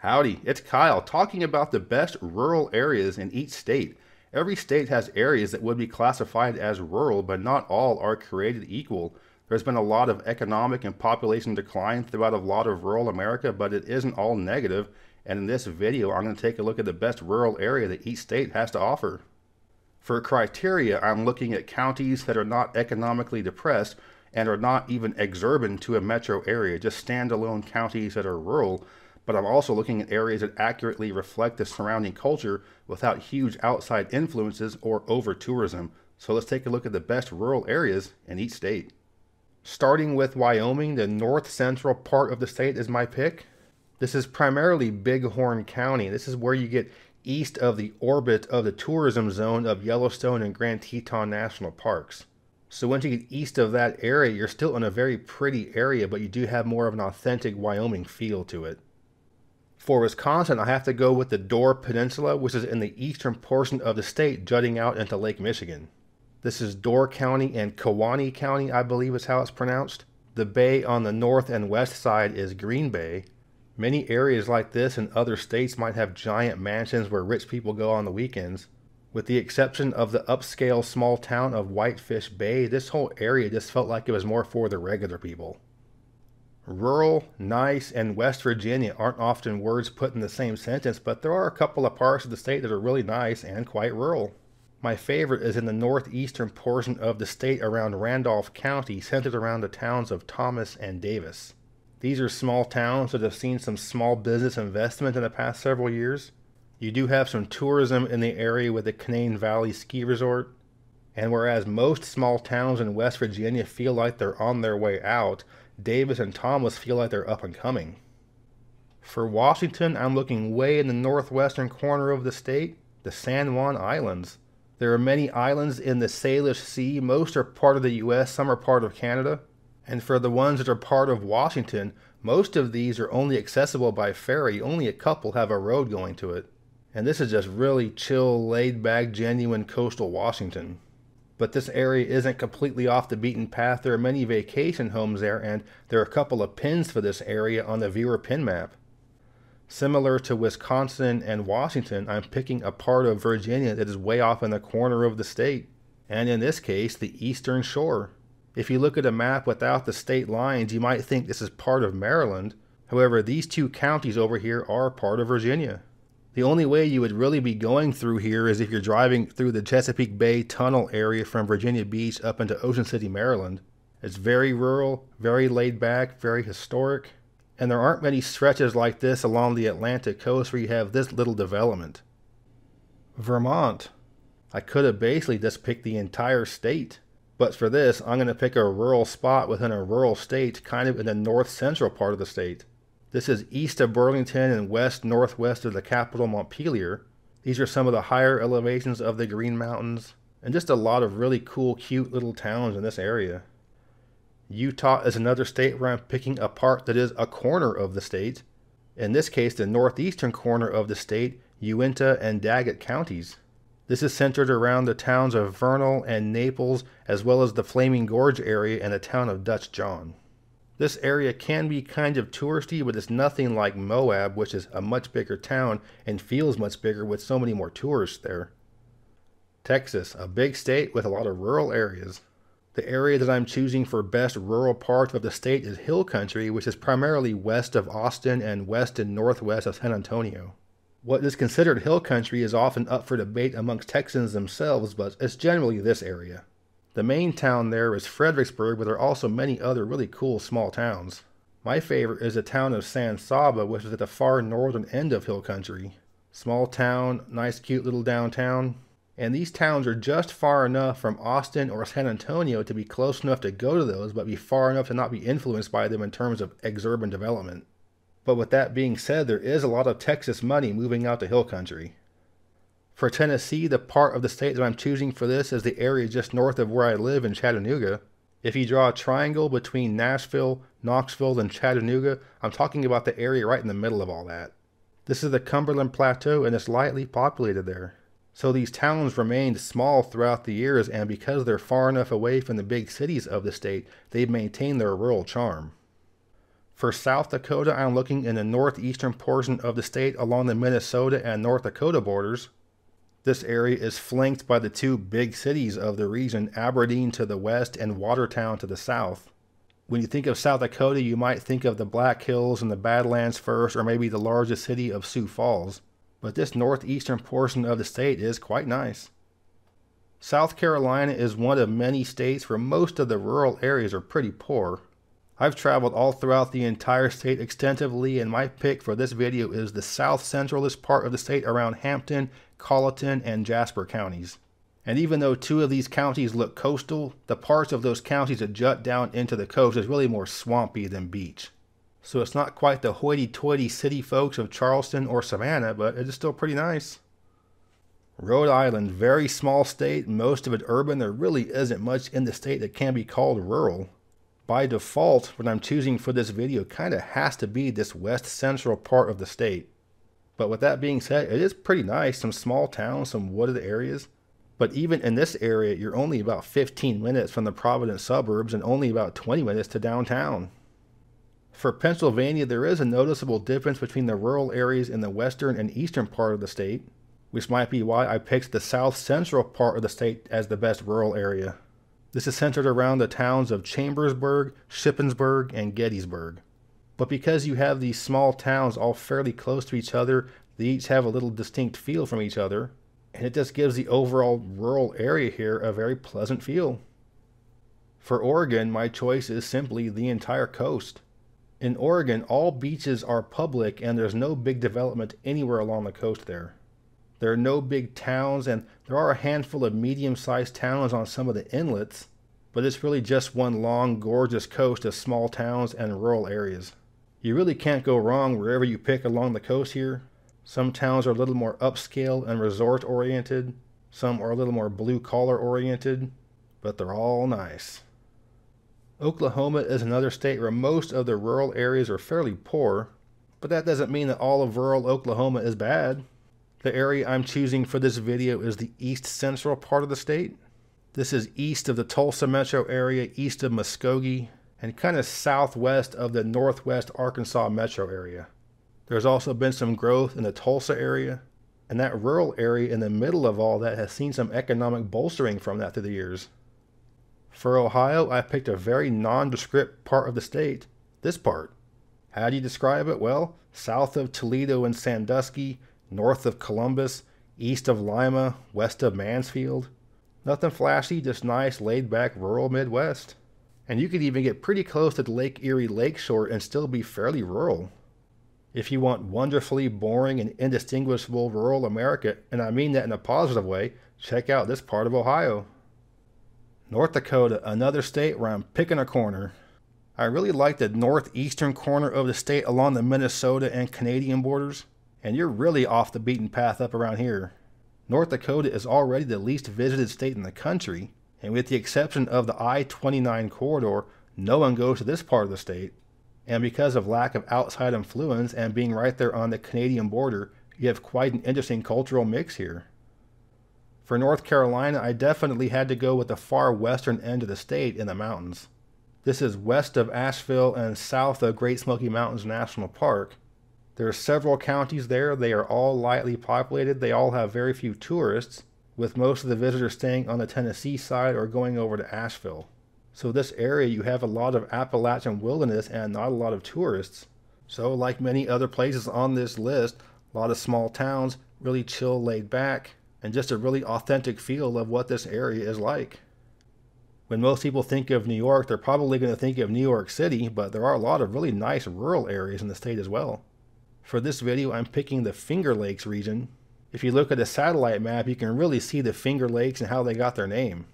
Howdy, it's Kyle talking about the best rural areas in each state. Every state has areas that would be classified as rural, but not all are created equal. There's been a lot of economic and population decline throughout a lot of rural America, but it isn't all negative. And in this video, I'm going to take a look at the best rural area that each state has to offer. For criteria, I'm looking at counties that are not economically depressed and are not even exurban to a metro area, just standalone counties that are rural. But I'm also looking at areas that accurately reflect the surrounding culture without huge outside influences or over-tourism. So let's take a look at the best rural areas in each state. Starting with Wyoming, the north-central part of the state is my pick. This is primarily Bighorn County. This is where you get east of the orbit of the tourism zone of Yellowstone and Grand Teton National Parks. So once you get east of that area, you're still in a very pretty area, but you do have more of an authentic Wyoming feel to it. For Wisconsin, I have to go with the Door Peninsula, which is in the eastern portion of the state, jutting out into Lake Michigan. This is Door County and Kewaunee County, I believe is how it's pronounced. The bay on the north and west side is Green Bay. Many areas like this in other states might have giant mansions where rich people go on the weekends. With the exception of the upscale small town of Whitefish Bay, this whole area just felt like it was more for the regular people. Rural, nice, and West Virginia aren't often words put in the same sentence, but there are a couple of parts of the state that are really nice and quite rural. My favorite is in the northeastern portion of the state around Randolph County, centered around the towns of Thomas and Davis. These are small towns that have seen some small business investment in the past several years. You do have some tourism in the area with the Canaan Valley Ski Resort. And whereas most small towns in West Virginia feel like they're on their way out, Davis and Thomas feel like they're up and coming. For Washington, I'm looking way in the northwestern corner of the state, the San Juan Islands. There are many islands in the Salish Sea. Most are part of the U.S., some are part of Canada. And for the ones that are part of Washington, most of these are only accessible by ferry. Only a couple have a road going to it. And this is just really chill, laid-back, genuine coastal Washington. But this area isn't completely off the beaten path. There are many vacation homes there, and there are a couple of pins for this area on the viewer pin map. Similar to Wisconsin and Washington, I'm picking a part of Virginia that is way off in the corner of the state, and in this case, the Eastern Shore. If you look at a map without the state lines, you might think this is part of Maryland. However, these two counties over here are part of Virginia. The only way you would really be going through here is if you're driving through the Chesapeake Bay Tunnel area from Virginia Beach up into Ocean City, Maryland. It's very rural, very laid back, very historic, and there aren't many stretches like this along the Atlantic coast where you have this little development. Vermont. I could have basically just picked the entire state, but for this, I'm going to pick a rural spot within a rural state, kind of in the north-central part of the state. This is east of Burlington and west-northwest of the capital, Montpelier. These are some of the higher elevations of the Green Mountains, and just a lot of really cool, cute little towns in this area. Utah is another state where I'm picking a part that is a corner of the state. In this case, the northeastern corner of the state, Uinta and Daggett counties. This is centered around the towns of Vernal and Naples, as well as the Flaming Gorge area and the town of Dutch John. This area can be kind of touristy, but it's nothing like Moab, which is a much bigger town and feels much bigger with so many more tourists there. Texas, a big state with a lot of rural areas. The area that I'm choosing for best rural part of the state is Hill Country, which is primarily west of Austin and west and northwest of San Antonio. What is considered Hill Country is often up for debate amongst Texans themselves, but it's generally this area. The main town there is Fredericksburg, but there are also many other really cool small towns. My favorite is the town of San Saba, which is at the far northern end of Hill Country. Small town, nice cute little downtown. And these towns are just far enough from Austin or San Antonio to be close enough to go to those, but be far enough to not be influenced by them in terms of exurban development. But with that being said, there is a lot of Texas money moving out to Hill Country. For Tennessee, the part of the state that I'm choosing for this is the area just north of where I live in Chattanooga. If you draw a triangle between Nashville, Knoxville, and Chattanooga, I'm talking about the area right in the middle of all that. This is the Cumberland Plateau, and it's lightly populated there. So these towns remained small throughout the years, and because they're far enough away from the big cities of the state, they've maintained their rural charm. For South Dakota, I'm looking in the northeastern portion of the state along the Minnesota and North Dakota borders. This area is flanked by the two big cities of the region, Aberdeen to the west and Watertown to the south. When you think of South Dakota, you might think of the Black Hills and the Badlands first, or maybe the largest city of Sioux Falls. But this northeastern portion of the state is quite nice. South Carolina is one of many states where most of the rural areas are pretty poor. I've traveled all throughout the entire state extensively, and my pick for this video is the south centralist part of the state around Hampton, Colleton, and Jasper counties. And even though two of these counties look coastal, the parts of those counties that jut down into the coast is really more swampy than beach. So it's not quite the hoity-toity city folks of Charleston or Savannah, but it is still pretty nice. Rhode Island, very small state, most of it urban. There really isn't much in the state that can be called rural. By default, what I'm choosing for this video kind of has to be this west central part of the state. But with that being said, it is pretty nice, some small towns, some wooded areas. But even in this area, you're only about 15 minutes from the Providence suburbs and only about 20 minutes to downtown. For Pennsylvania, there is a noticeable difference between the rural areas in the western and eastern part of the state, which might be why I picked the south central part of the state as the best rural area. This is centered around the towns of Chambersburg, Shippensburg, and Gettysburg. But because you have these small towns all fairly close to each other, they each have a little distinct feel from each other, and it just gives the overall rural area here a very pleasant feel. For Oregon, my choice is simply the entire coast. In Oregon, all beaches are public and there's no big development anywhere along the coast there. There are no big towns, and there are a handful of medium-sized towns on some of the inlets, but it's really just one long, gorgeous coast of small towns and rural areas. You really can't go wrong wherever you pick along the coast here. Some towns are a little more upscale and resort-oriented. Some are a little more blue-collar-oriented, but they're all nice. Oklahoma is another state where most of the rural areas are fairly poor, but that doesn't mean that all of rural Oklahoma is bad. The area I'm choosing for this video is the east-central part of the state. This is east of the Tulsa metro area, east of Muskogee, and kind of southwest of the northwest Arkansas metro area. There's also been some growth in the Tulsa area, and that rural area in the middle of all that has seen some economic bolstering from that through the years. For Ohio, I picked a very nondescript part of the state, this part. How do you describe it? Well, south of Toledo and Sandusky, north of Columbus, east of Lima, west of Mansfield. Nothing flashy, just nice, laid-back rural Midwest. And you could even get pretty close to the Lake Erie lakeshore and still be fairly rural. If you want wonderfully boring and indistinguishable rural America, and I mean that in a positive way, check out this part of Ohio. North Dakota, another state where I'm picking a corner. I really like the northeastern corner of the state along the Minnesota and Canadian borders, and you're really off the beaten path up around here. North Dakota is already the least visited state in the country, and with the exception of the I-29 corridor, no one goes to this part of the state. And because of lack of outside influence and being right there on the Canadian border, you have quite an interesting cultural mix here. For North Carolina, I definitely had to go with the far western end of the state in the mountains. This is west of Asheville and south of Great Smoky Mountains National Park. There are several counties there. They are all lightly populated. They all have very few tourists, with most of the visitors staying on the Tennessee side or going over to Asheville. So this area, you have a lot of Appalachian wilderness and not a lot of tourists. So like many other places on this list, a lot of small towns, really chill, laid back, and just a really authentic feel of what this area is like. When most people think of New York, they're probably going to think of New York City, but there are a lot of really nice rural areas in the state as well. For this video, I'm picking the Finger Lakes region. If you look at a satellite map, you can really see the Finger Lakes and how they got their name.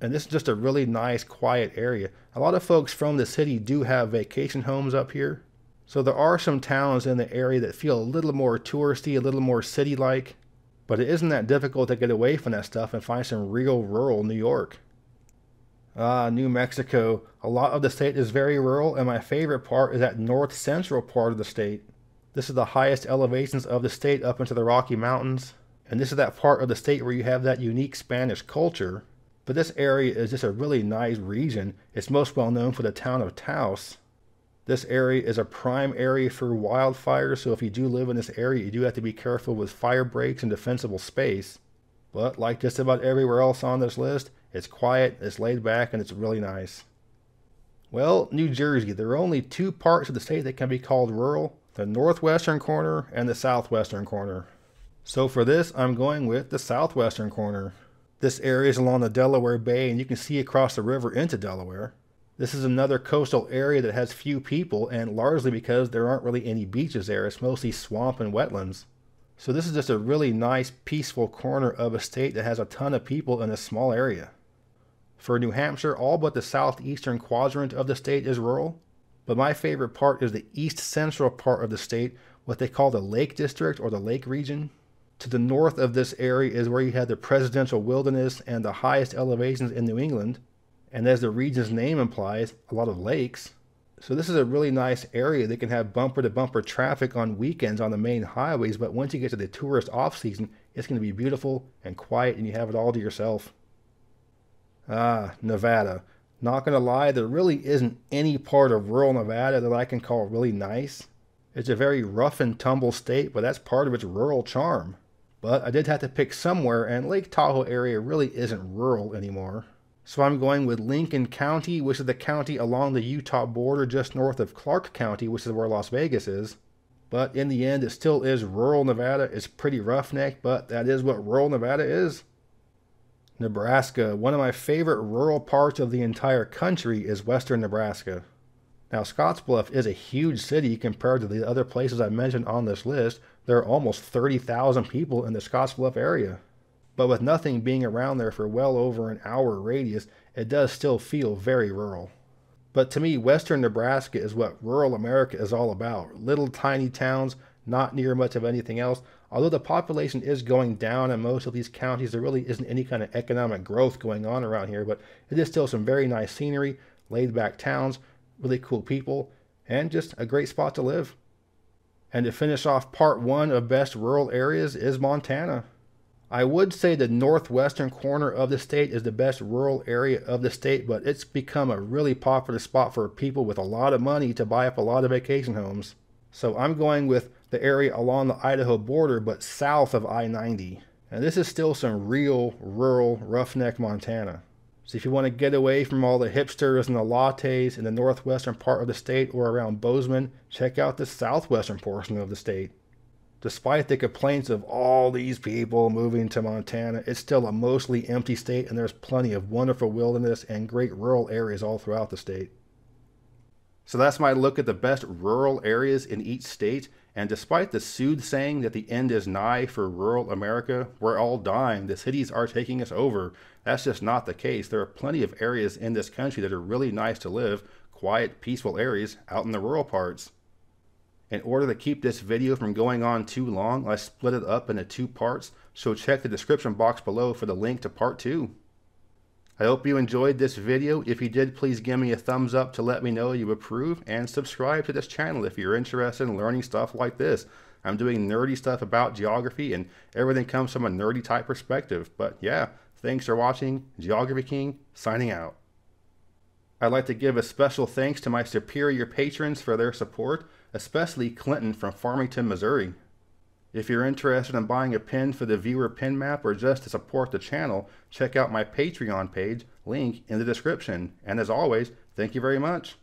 And this is just a really nice, quiet area. A lot of folks from the city do have vacation homes up here. So there are some towns in the area that feel a little more touristy, a little more city-like. But it isn't that difficult to get away from that stuff and find some real rural New York. New Mexico. A lot of the state is very rural, and my favorite part is that north-central part of the state. This is the highest elevations of the state up into the Rocky Mountains. And this is that part of the state where you have that unique Spanish culture. But this area is just a really nice region. It's most well known for the town of Taos. This area is a prime area for wildfires, so if you do live in this area, you do have to be careful with fire breaks and defensible space. But like just about everywhere else on this list, it's quiet, it's laid back, and it's really nice. Well, New Jersey, there are only two parts of the state that can be called rural, the northwestern corner and the southwestern corner. So for this, I'm going with the southwestern corner. This area is along the Delaware Bay, and you can see across the river into Delaware. This is another coastal area that has few people, and largely because there aren't really any beaches there. It's mostly swamp and wetlands. So this is just a really nice, peaceful corner of a state that has a ton of people in a small area. For New Hampshire, all but the southeastern quadrant of the state is rural. But my favorite part is the east central part of the state, what they call the Lake District or the Lake Region. To the north of this area is where you have the Presidential Wilderness and the highest elevations in New England. And as the region's name implies, a lot of lakes. So this is a really nice area that can have bumper-to-bumper traffic on weekends on the main highways, but once you get to the tourist off-season, it's going to be beautiful and quiet and you have it all to yourself. Ah, Nevada. Not going to lie, there really isn't any part of rural Nevada that I can call really nice. It's a very rough-and-tumble state, but that's part of its rural charm. But I did have to pick somewhere, and Lake Tahoe area really isn't rural anymore. So I'm going with Lincoln County, which is the county along the Utah border just north of Clark County, which is where Las Vegas is. But in the end, it still is rural Nevada. It's pretty roughneck, but that is what rural Nevada is. Nebraska. One of my favorite rural parts of the entire country is western Nebraska. Now, Scottsbluff is a huge city compared to the other places I mentioned on this list. There are almost 30,000 people in the Scottsbluff area. But with nothing being around there for well over an hour radius, it does still feel very rural. But to me, western Nebraska is what rural America is all about. Little tiny towns, not near much of anything else. Although the population is going down in most of these counties, there really isn't any kind of economic growth going on around here, but it is still some very nice scenery, laid-back towns, really cool people, and just a great spot to live. And to finish off part one of best rural areas is Montana. I would say the northwestern corner of the state is the best rural area of the state, but it's become a really popular spot for people with a lot of money to buy up a lot of vacation homes. So I'm going with the area along the Idaho border, but south of I-90. And this is still some real rural roughneck Montana. So if you want to get away from all the hipsters and the lattes in the northwestern part of the state or around Bozeman, check out the southwestern portion of the state. Despite the complaints of all these people moving to Montana, it's still a mostly empty state, and there's plenty of wonderful wilderness and great rural areas all throughout the state. So that's my look at the best rural areas in each state, and despite the soothsaying that the end is nigh for rural America, we're all dying, the cities are taking us over. That's just not the case. There are plenty of areas in this country that are really nice to live, quiet, peaceful areas out in the rural parts. In order to keep this video from going on too long, I split it up into two parts, so check the description box below for the link to part 2. I hope you enjoyed this video. If you did, please give me a thumbs up to let me know you approve, and subscribe to this channel if you're interested in learning stuff like this. I'm doing nerdy stuff about geography, and everything comes from a nerdy type perspective. But yeah, thanks for watching. Geography King, signing out. I'd like to give a special thanks to my superior patrons for their support, especially Clinton from Farmington, Missouri. If you're interested in buying a pin for the viewer pin map or just to support the channel, check out my Patreon page, link in the description. And as always, thank you very much.